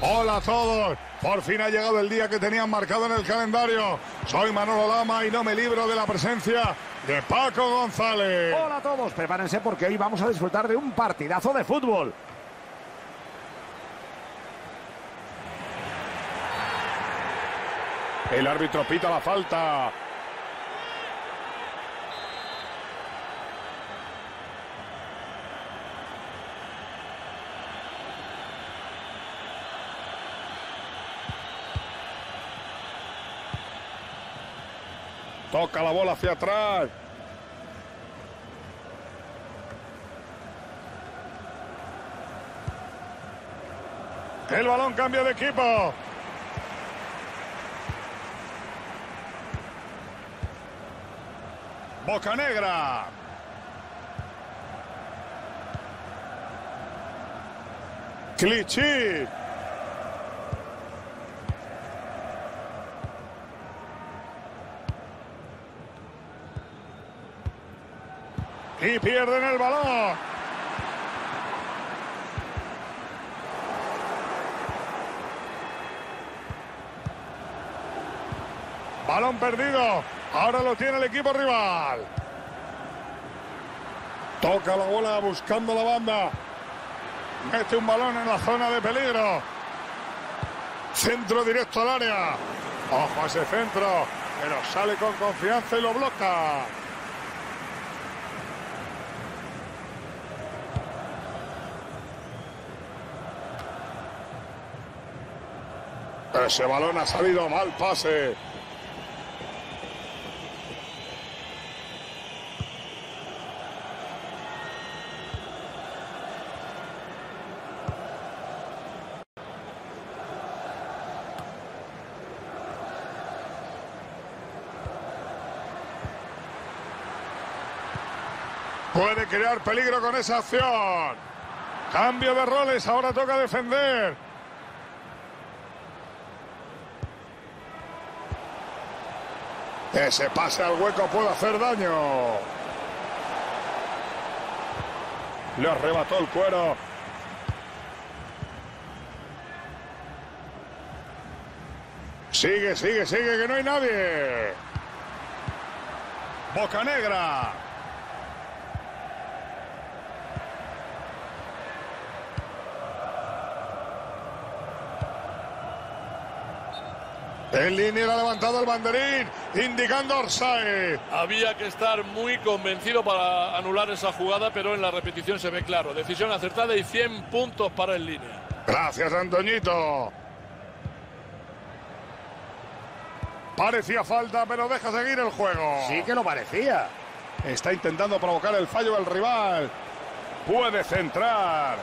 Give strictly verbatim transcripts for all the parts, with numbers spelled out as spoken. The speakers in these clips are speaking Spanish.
Hola a todos, por fin ha llegado el día que tenían marcado en el calendario. Soy Manolo Lama y no me libro de la presencia de Paco González. Hola a todos, prepárense porque hoy vamos a disfrutar de un partidazo de fútbol. El árbitro pita la falta. Toca la bola hacia atrás. El balón cambia de equipo. Bocanegra. Clichy. Y pierden el balón. Balón perdido. Ahora lo tiene el equipo rival. Toca la bola buscando la banda. Mete un balón en la zona de peligro. Centro directo al área. Ojo a ese centro. Pero sale con confianza y lo bloca. Ese balón ha salido mal pase. Puede crear peligro con esa acción. Cambio de roles, ahora toca defender. Ese pase al hueco puede hacer daño. Le arrebató el cuero. Sigue, sigue, sigue, que no hay nadie. Bocanegra. En línea le ha levantado el banderín, indicando a Orsay. Había que estar muy convencido para anular esa jugada, pero en la repetición se ve claro. Decisión acertada y cien puntos para el línea. Gracias, Antoñito. Parecía falta, pero deja seguir el juego. Sí que lo parecía. Está intentando provocar el fallo del rival. Puede centrar.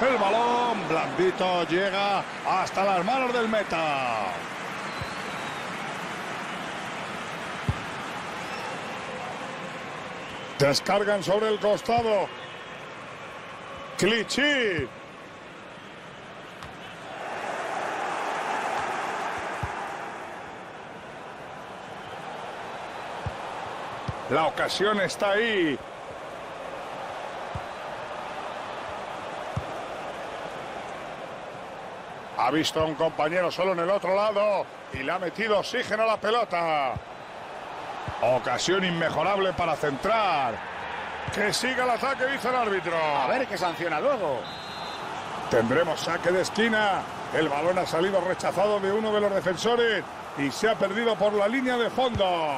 El balón blandito llega hasta las manos del meta. Descargan sobre el costado. Clichy. La ocasión está ahí. Ha visto a un compañero solo en el otro lado y le ha metido oxígeno a la pelota. Ocasión inmejorable para centrar. Que siga el ataque, dice el árbitro. A ver qué sanciona luego. Tendremos saque de esquina. El balón ha salido rechazado de uno de los defensores y se ha perdido por la línea de fondo.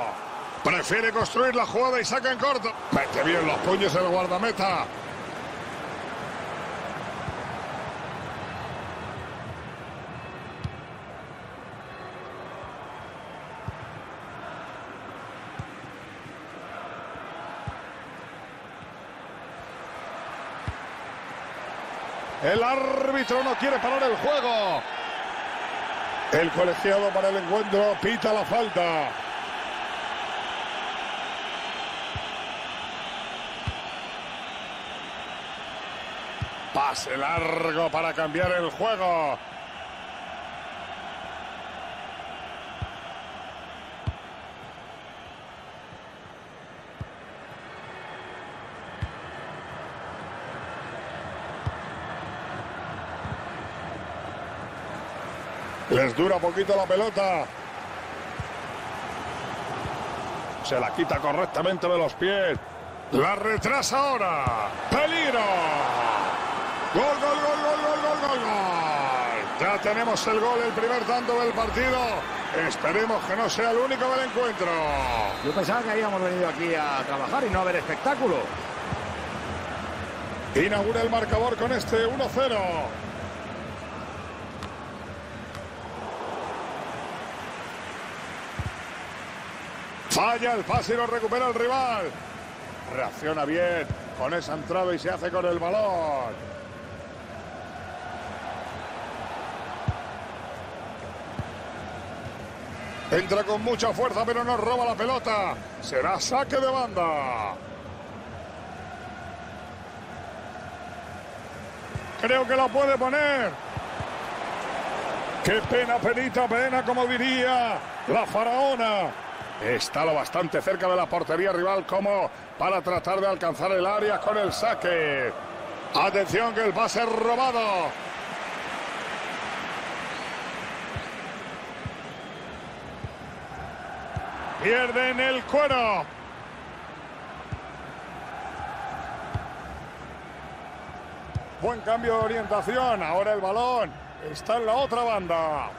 Prefiere construir la jugada y saca en corto. Mete bien los puños el guardameta. El árbitro no quiere parar el juego. El colegiado para el encuentro pita la falta. Pase largo para cambiar el juego. Les dura poquito la pelota. Se la quita correctamente de los pies. La retrasa ahora. ¡Peligro! ¡Gol, gol, gol, gol, gol, gol, gol, gol! Ya tenemos el gol, el primer tanto del partido. Esperemos que no sea el único del encuentro. Yo pensaba que habíamos venido aquí a trabajar y no a ver espectáculo. Inaugura el marcador con este uno cero. Falla el pase y lo recupera el rival. Reacciona bien con esa entrada y se hace con el balón. Entra con mucha fuerza, pero no roba la pelota. Será saque de banda. Creo que la puede poner. Qué pena, penita, pena, como diría la Faraona. Está lo bastante cerca de la portería rival como para tratar de alcanzar el área con el saque. Atención que el pase es robado. Pierden el cuero. Buen cambio de orientación. Ahora el balón está en la otra banda.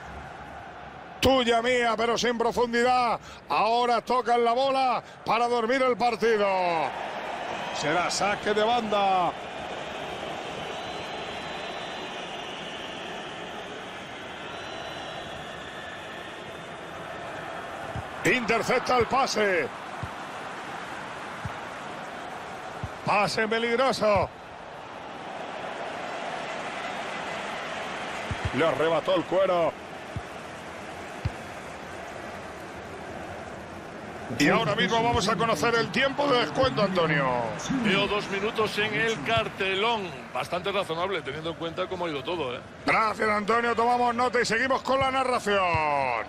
Tuya mía, pero sin profundidad. Ahora tocan la bola para dormir el partido. Será saque de banda. Intercepta el pase. Pase peligroso. Le arrebató el cuero. Y ahora mismo vamos a conocer el tiempo de descuento, Antonio. Veo dos minutos en el cartelón. Bastante razonable, teniendo en cuenta cómo ha ido todo, ¿eh? Gracias, Antonio. Tomamos nota y seguimos con la narración.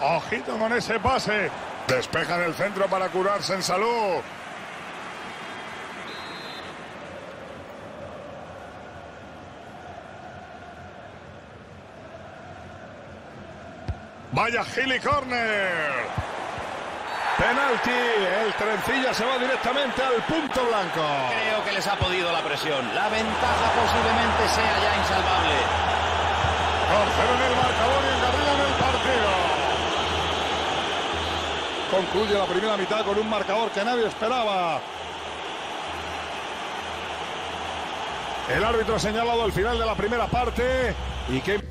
Ojito con ese pase. Despejan el centro para curarse en salud. Vaya Gilly Corner. Penalti. El Trencilla se va directamente al punto blanco. Creo que les ha podido la presión. La ventaja posiblemente sea ya insalvable. Tercero en el marcador y encarrilan el partido. Concluye la primera mitad con un marcador que nadie esperaba. El árbitro ha señalado el final de la primera parte y que...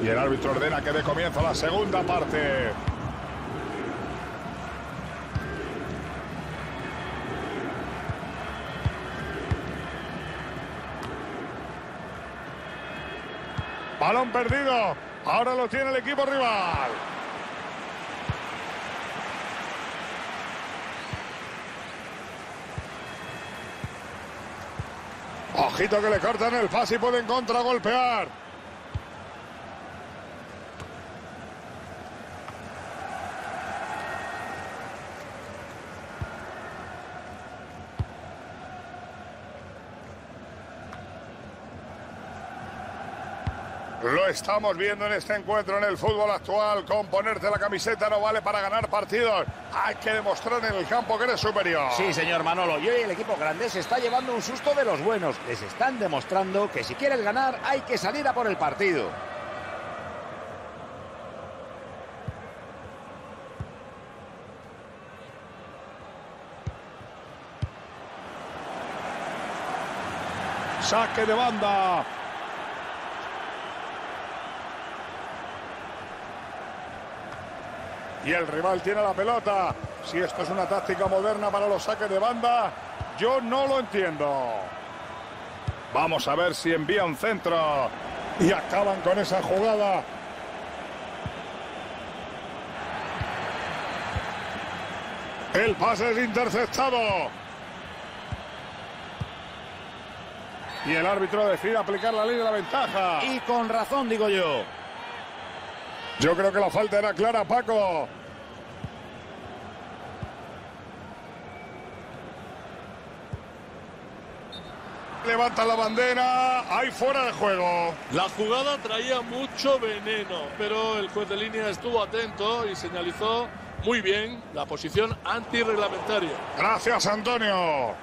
Y el árbitro ordena que dé comienzo a la segunda parte. Balón perdido. Ahora lo tiene el equipo rival. Ojito que le cortan el pase y pueden contragolpear. Lo estamos viendo en este encuentro en el fútbol actual. Con ponerte la camiseta no vale para ganar partidos. Hay que demostrar en el campo que eres superior. Sí, señor Manolo. Y hoy el equipo grande se está llevando un susto de los buenos. Les están demostrando que si quieren ganar hay que salir a por el partido. Saque de banda. Y el rival tiene la pelota. Si esto es una táctica moderna para los saques de banda, yo no lo entiendo. Vamos a ver si envía un centro. Y acaban con esa jugada. El pase es interceptado. Y el árbitro decide aplicar la ley de la ventaja. Y con razón, digo yo. Yo creo que la falta era clara, Paco. Levanta la bandera, hay fuera de juego. La jugada traía mucho veneno, pero el juez de línea estuvo atento y señalizó muy bien la posición antirreglamentaria. Gracias, Antonio.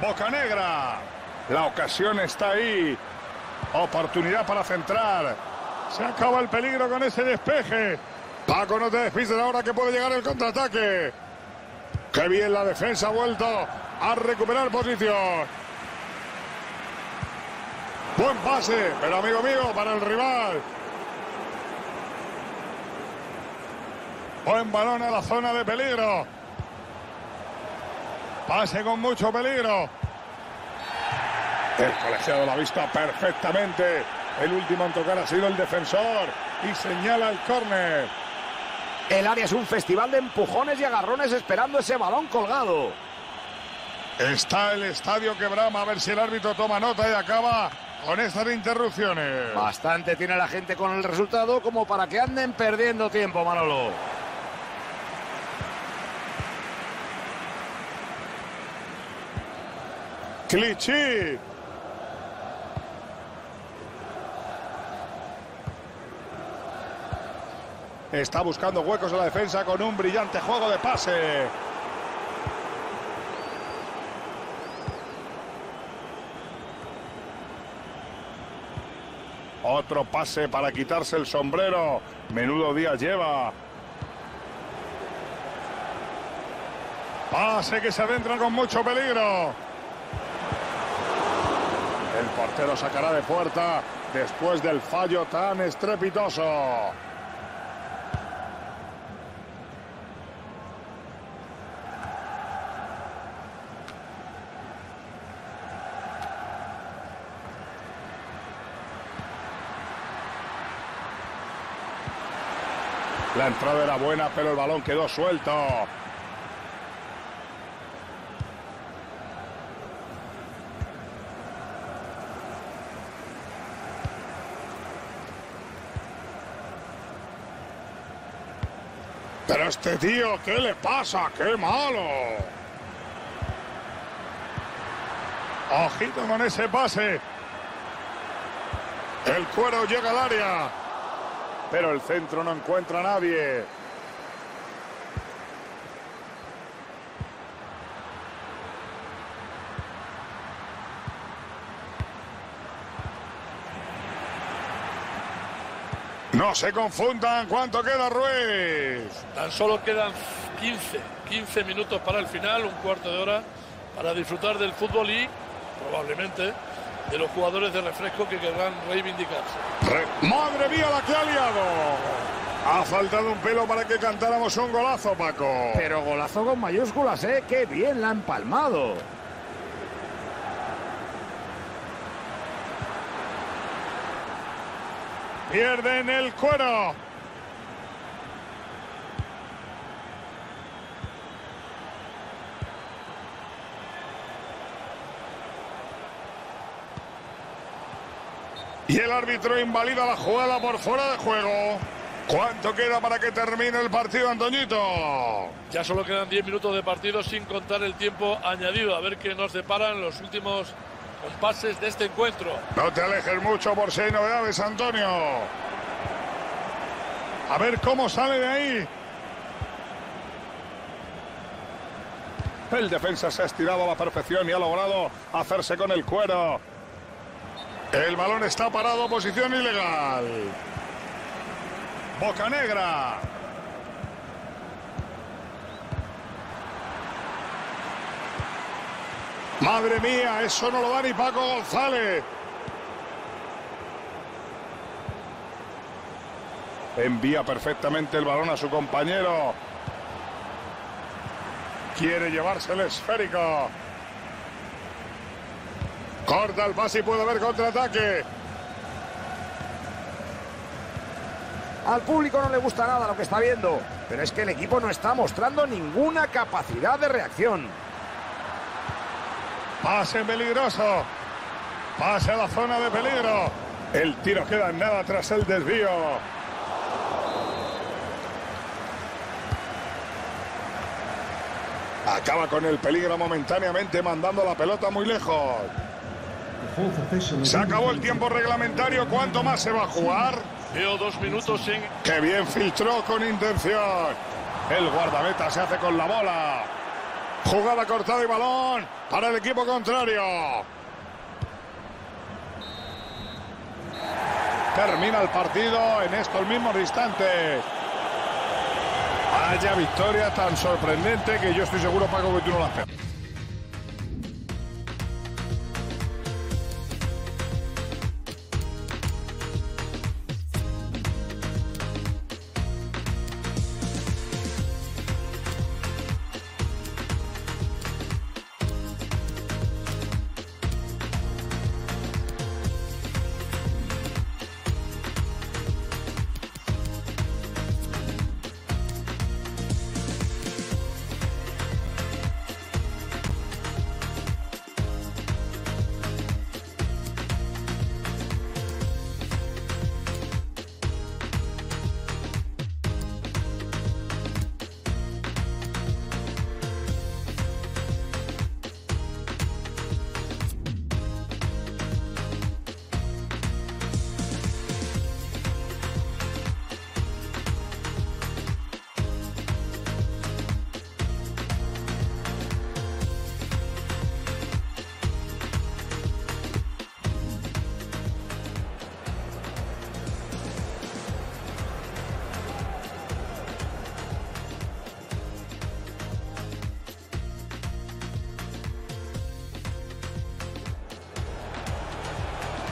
Bocanegra. La ocasión está ahí. Oportunidad para centrar. Se acaba el peligro con ese despeje. Paco, no te despistes ahora que puede llegar el contraataque. Qué bien la defensa ha vuelto a recuperar posición. Buen pase, pero amigo mío, para el rival. Buen balón a la zona de peligro. Pase con mucho peligro. El colegiado lo ha visto perfectamente. El último en tocar ha sido el defensor y señala el córner. El área es un festival de empujones y agarrones esperando ese balón colgado. Está el estadio que brama, a ver si el árbitro toma nota y acaba con estas interrupciones. Bastante tiene la gente con el resultado como para que anden perdiendo tiempo, Manolo. Clichy. Está buscando huecos en la defensa con un brillante juego de pase. Otro pase para quitarse el sombrero. Menudo día lleva. Pase que se adentra con mucho peligro. El portero sacará de puerta después del fallo tan estrepitoso. La entrada era buena, pero el balón quedó suelto. Pero este tío, ¿qué le pasa? ¡Qué malo! Ojito con ese pase. El cuero llega al área. Pero el centro no encuentra a nadie. No se confundan. ¿Cuánto queda, Ruiz? Tan solo quedan quince, quince minutos para el final, un cuarto de hora, para disfrutar del fútbol y probablemente de los jugadores de refresco que querrán reivindicarse. Re ¡Madre mía la que ha liado! Ha faltado un pelo para que cantáramos un golazo, Paco. Pero golazo con mayúsculas, ¿eh? ¡Qué bien la ha empalmado! Pierden el cuero. Y el árbitro invalida la jugada por fuera de juego. ¿Cuánto queda para que termine el partido, Antoñito? Ya solo quedan diez minutos de partido sin contar el tiempo añadido. A ver qué nos deparan los últimos los pases de este encuentro. No te alejes mucho por si hay novedades, Antonio. A ver cómo sale de ahí. El defensa se ha estirado a la perfección y ha logrado hacerse con el cuero. El balón está parado, posición ilegal. Bocanegra. Madre mía, eso no lo da ni Paco González. Envía perfectamente el balón a su compañero. Quiere llevarse el esférico. Corta el pase y puede haber contraataque. Al público no le gusta nada lo que está viendo, pero es que el equipo no está mostrando ninguna capacidad de reacción. Pase peligroso. Pase a la zona de peligro. El tiro queda en nada tras el desvío. Acaba con el peligro momentáneamente mandando la pelota muy lejos. Se acabó el tiempo reglamentario. ¿Cuánto más se va a jugar? Veo dos minutos sin... ¡Qué bien filtró con intención! El guardameta se hace con la bola. Jugada cortada y balón para el equipo contrario. Termina el partido en estos mismos instantes. Vaya victoria tan sorprendente que yo estoy seguro, Paco, que tú no la haces.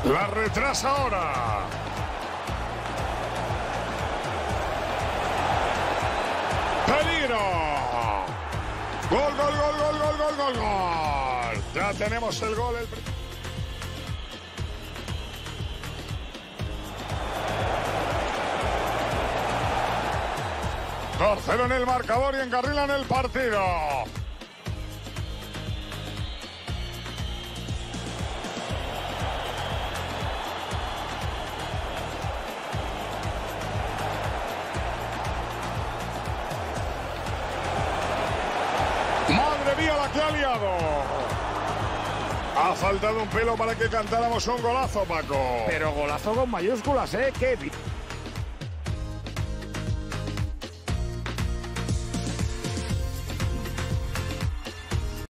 La retrasa ahora. ¡Peligro! ¡Gol, gol, gol, gol, gol, gol, gol, gol! Ya tenemos el gol. El... dos cero en el marcador y encarrilan el partido. Ha faltado un pelo para que cantáramos un golazo, Paco. Pero golazo con mayúsculas, ¿eh? ¡Qué bien!